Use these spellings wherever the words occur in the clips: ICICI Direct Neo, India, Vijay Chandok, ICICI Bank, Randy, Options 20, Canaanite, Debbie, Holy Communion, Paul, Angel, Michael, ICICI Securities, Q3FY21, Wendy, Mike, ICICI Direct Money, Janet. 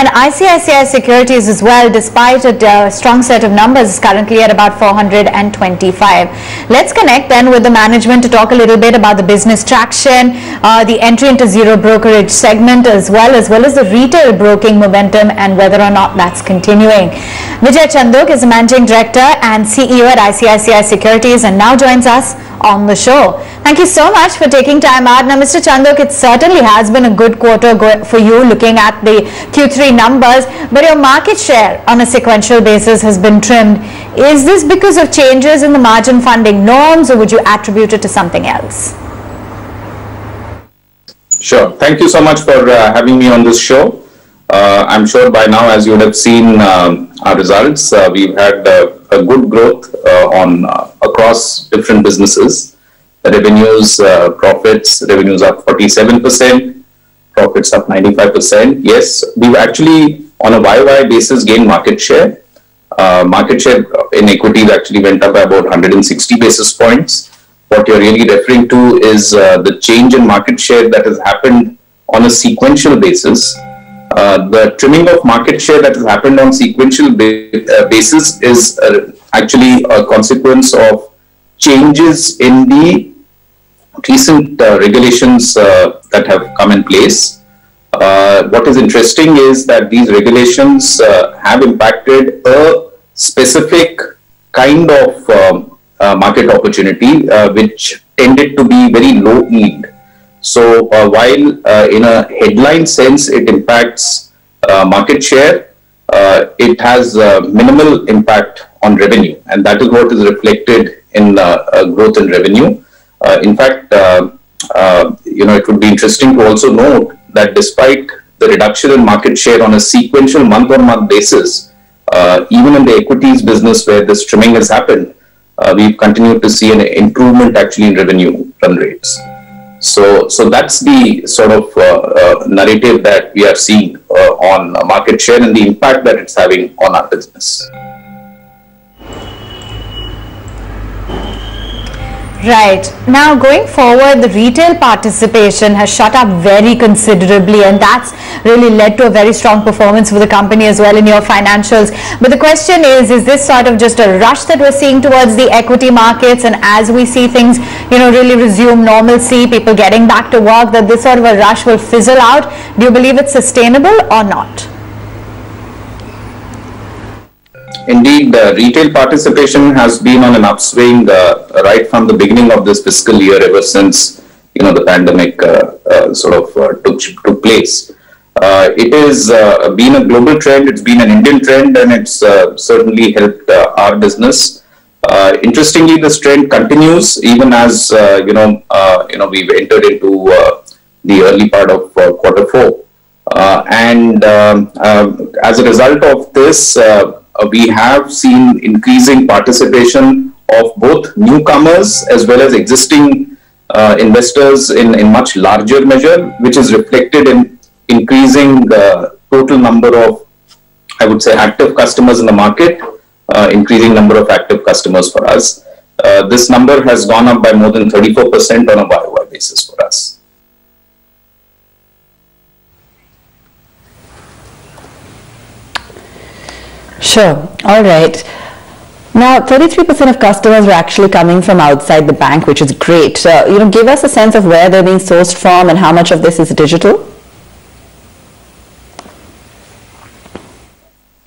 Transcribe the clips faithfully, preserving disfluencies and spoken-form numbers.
And I C I C I Securities as well, despite a uh, strong set of numbers, is currently at about four hundred twenty-five. Let's connect then with the management to talk a little bit about the business traction, uh, the entry into zero brokerage segment as well, as well as the retail broking momentum and whether or not that's continuing. Vijay Chandok is the Managing Director and C E O at I C I C I Securities and now joins us on the show. Thank you so much for taking time out. Now, Mister Chandok, it certainly has been a good quarter for you looking at the Q three numbers, but your market share on a sequential basis has been trimmed. Is this because of changes in the margin funding norms, or would you attribute it to something else? Sure. Thank you so much for uh, having me on this show. Uh, I'm sure by now, as you would have seen um, our results, uh, we've had uh, a good growth uh, on uh, across different businesses. The revenues, uh, profits, revenues up forty-seven percent, profits up ninety-five percent. Yes, we've actually on a Y O Y basis gained market share. Uh, market share in equities actually went up by about one hundred sixty basis points. What you're really referring to is uh, the change in market share that has happened on a sequential basis. Uh, the trimming of market share that has happened on sequential ba- uh, basis is uh, actually a consequence of changes in the recent uh, regulations uh, that have come in place. Uh, what is interesting is that these regulations uh, have impacted a specific kind of um, uh, market opportunity uh, which tended to be very low yield. So uh, while uh, in a headline sense it impacts uh, market share, uh, it has uh, minimal impact on revenue, and that is what is reflected in uh, uh, growth in revenue. Uh, in fact, uh, uh, you know, it would be interesting to also note that despite the reduction in market share on a sequential month-on-month basis, uh, even in the equities business where this trimming has happened, uh, we've continued to see an improvement actually in revenue run rates. So, so that's the sort of uh, uh, narrative that we are seeing uh, on market share and the impact that it's having on our business. Right. Now, going forward, the retail participation has shot up very considerably, and that's really led to a very strong performance for the company as well in your financials. But the question is, is this sort of just a rush that we're seeing towards the equity markets, and as we see things, you know, really resume normalcy, people getting back to work, that this sort of a rush will fizzle out? Do you believe it's sustainable or not? Indeed, uh, retail participation has been on an upswing uh, right from the beginning of this fiscal year, ever since, you know, the pandemic uh, uh, sort of uh, took, took place. Uh, it has uh, been a global trend, it's been an Indian trend, and it's uh, certainly helped uh, our business. Uh, interestingly, this trend continues even as, uh, you know, uh, you know, we've entered into uh, the early part of uh, quarter four. Uh, and um, uh, as a result of this, uh, Uh, we have seen increasing participation of both newcomers as well as existing uh, investors in, in much larger measure, which is reflected in increasing the total number of, I would say, active customers in the market, uh, increasing number of active customers for us. Uh, this number has gone up by more than thirty-four percent on a Y O Y basis for us. Sure. All right. Now, thirty-three percent of customers are actually coming from outside the bank, which is great. So, you know, give us a sense of where they're being sourced from and how much of this is digital.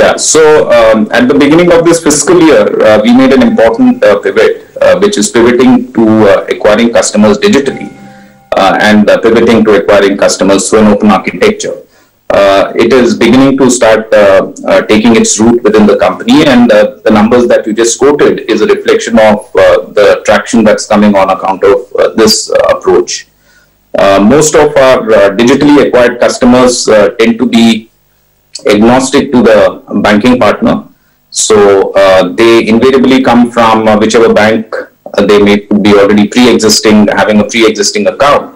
Yeah. So, um, at the beginning of this fiscal year, uh, we made an important uh, pivot, uh, which is pivoting to uh, acquiring customers digitally uh, and uh, pivoting to acquiring customers through an open architecture. Uh, it is beginning to start uh, uh, taking its root within the company, and uh, the numbers that you just quoted is a reflection of uh, the traction that's coming on account of uh, this uh, approach. Uh, most of our uh, digitally acquired customers uh, tend to be agnostic to the banking partner. So uh, they invariably come from uh, whichever bank uh, they may be already pre-existing, having a pre-existing account.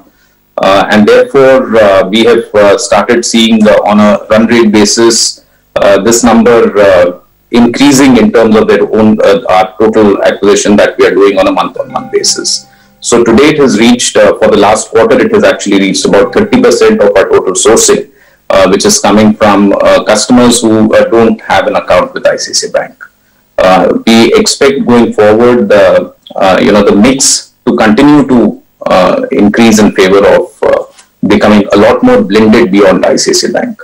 Uh, and therefore, uh, we have uh, started seeing uh, on a run rate basis, uh, this number uh, increasing in terms of their own uh, our total acquisition that we are doing on a month-on-month basis. So today it has reached, uh, for the last quarter, it has actually reached about thirty percent of our total sourcing, uh, which is coming from uh, customers who uh, don't have an account with I C I C I Bank. Uh, we expect going forward the uh, you know the mix to continue to uh, increase in favor of uh, becoming a lot more blended beyond I C I C I Bank.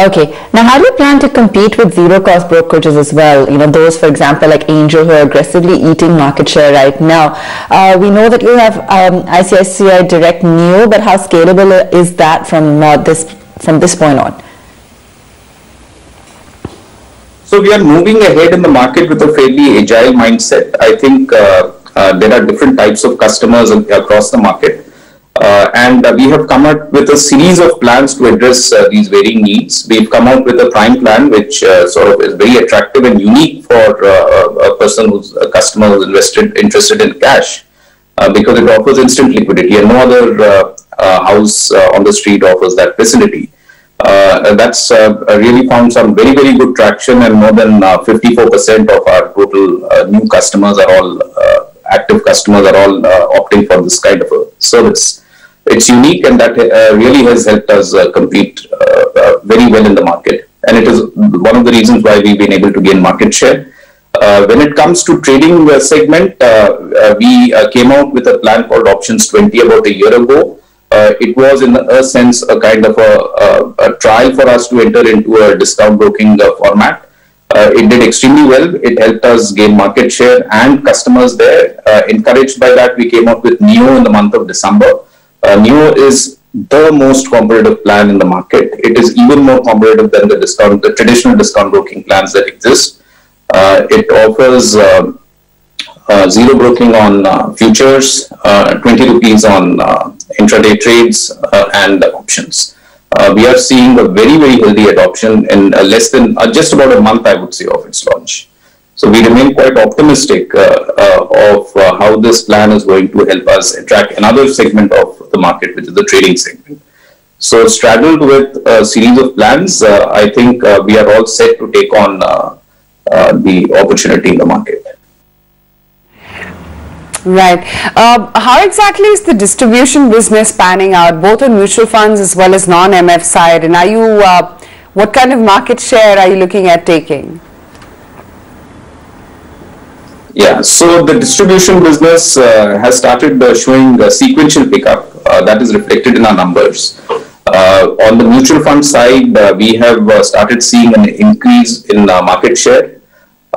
Okay. Now, how do you plan to compete with zero-cost brokerages as well? You know, those, for example, like Angel, who are aggressively eating market share right now. Uh, we know that you have um, I C I C I Direct Neo, but how scalable is that from uh, this from this point on? So we are moving ahead in the market with a fairly agile mindset. I think uh, uh, there are different types of customers across the market. Uh, and uh, we have come up with a series of plans to address uh, these varying needs. We've come out with a prime plan, which uh, sort of is very attractive and unique for uh, a person who's a customer who's invested, interested in cash, uh, because it offers instant liquidity, and no other uh, uh, house uh, on the street offers that facility. Uh, that's uh, really found some very, very good traction, and more than fifty-four percent uh, of our total uh, new customers are all, uh, active customers are all uh, opting for this kind of a service. It's unique, and that uh, really has helped us uh, compete uh, uh, very well in the market. And it is one of the reasons why we've been able to gain market share. Uh, when it comes to trading uh, segment, uh, uh, we uh, came out with a plan called Options twenty about a year ago. Uh, it was in a sense a kind of a, a, a trial for us to enter into a discount broking uh, format. Uh, it did extremely well. It helped us gain market share and customers there. Uh, encouraged by that, we came out with Neo in the month of December. Uh, Neo is the most competitive plan in the market. It is even more competitive than the discount, the traditional discount broking plans that exist. Uh, it offers uh, uh, zero broking on uh, futures, uh, twenty rupees on uh, intraday trades, uh, and options. Uh, we are seeing a very, very healthy adoption in uh, less than uh, just about a month, I would say, of its launch. So we remain quite optimistic uh, uh, of uh, how this plan is going to help us attract another segment of the market, which is the trading segment. So straddled with a series of plans, uh, I think uh, we are all set to take on uh, uh, the opportunity in the market. Right. Uh, how exactly is the distribution business panning out, both on mutual funds as well as non-M F side? And are you, uh, what kind of market share are you looking at taking? Yeah, so the distribution business uh, has started uh, showing a sequential pickup uh, that is reflected in our numbers. Uh, on the mutual fund side, uh, we have uh, started seeing an increase in uh, market share.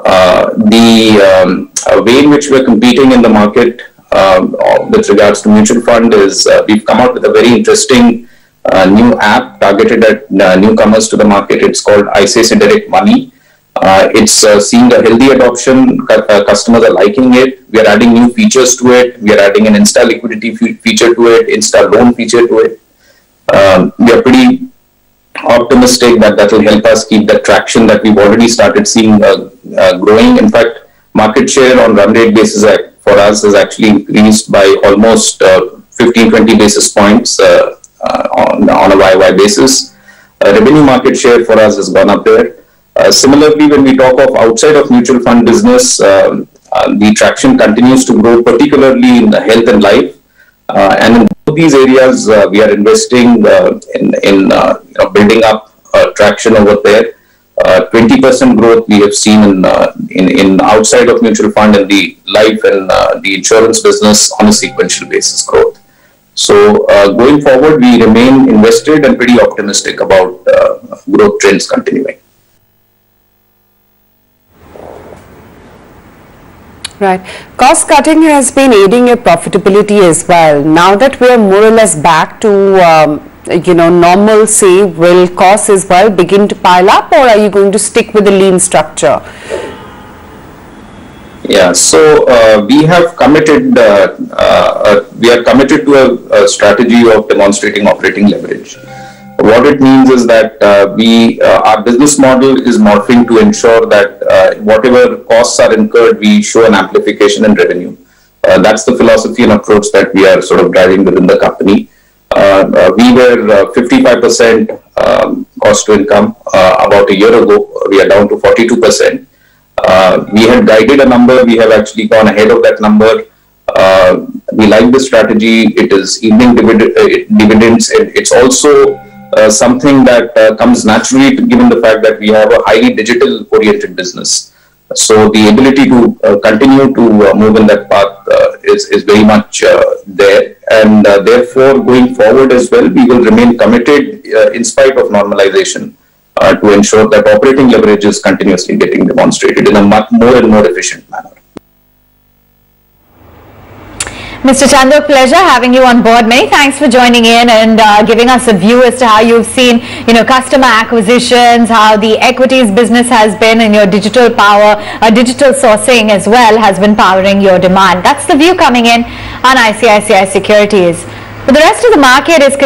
Uh, the um, uh, way in which we're competing in the market um, with regards to mutual fund is uh, we've come out with a very interesting uh, new app targeted at uh, newcomers to the market. It's called I C I C I Direct Money. Uh, it's uh, seeing a healthy adoption. C uh, customers are liking it. We are adding new features to it. We are adding an Insta liquidity fe feature to it, Insta loan feature to it. Um, we are pretty optimistic that that will help us keep the traction that we've already started seeing uh, uh, growing. In fact, market share on run rate basis for us has actually increased by almost uh, fifteen to twenty basis points uh, uh, on, on a Y Y basis. Uh, revenue market share for us has gone up there. Uh, similarly, when we talk of outside of mutual fund business, uh, uh, the traction continues to grow, particularly in the health and life. Uh, and in both these areas, uh, we are investing uh, in, in uh, you know, building up uh, traction over there. twenty percent uh, growth we have seen in, uh, in, in outside of mutual fund and the life and uh, the insurance business on a sequential basis growth. So uh, going forward, we remain invested and pretty optimistic about uh, growth trends continuing. Right. Cost cutting has been aiding your profitability as well. Now that we are more or less back to, um, you know, normalcy, will costs as well begin to pile up, or are you going to stick with the lean structure? Yeah, so uh, we have committed, uh, uh, uh, we are committed to a, a strategy of demonstrating operating leverage. What it means is that uh, we, uh, our business model is morphing to ensure that uh, whatever costs are incurred, we show an amplification in revenue. Uh, that's the philosophy and approach that we are sort of driving within the company. Uh, uh, we were fifty-five percent uh, um, cost to income uh, about a year ago. We are down to forty-two percent. Uh, we had guided a number. We have actually gone ahead of that number. Uh, we like the strategy. It is yielding divid uh, dividends. It, it's also uh, something that uh, comes naturally, given the fact that we have a highly digital-oriented business. So the ability to uh, continue to uh, move in that path uh, is, is very much uh, there. And uh, therefore, going forward as well, we will remain committed uh, in spite of normalization uh, to ensure that operating leverage is continuously getting demonstrated in a much more and more efficient manner. Mister Chandok, pleasure having you on board. Many thanks for joining in and uh, giving us a view as to how you've seen, you know, customer acquisitions, how the equities business has been, and your digital power, uh, digital sourcing as well has been powering your demand. That's the view coming in on I C I C I Securities. But the rest of the market is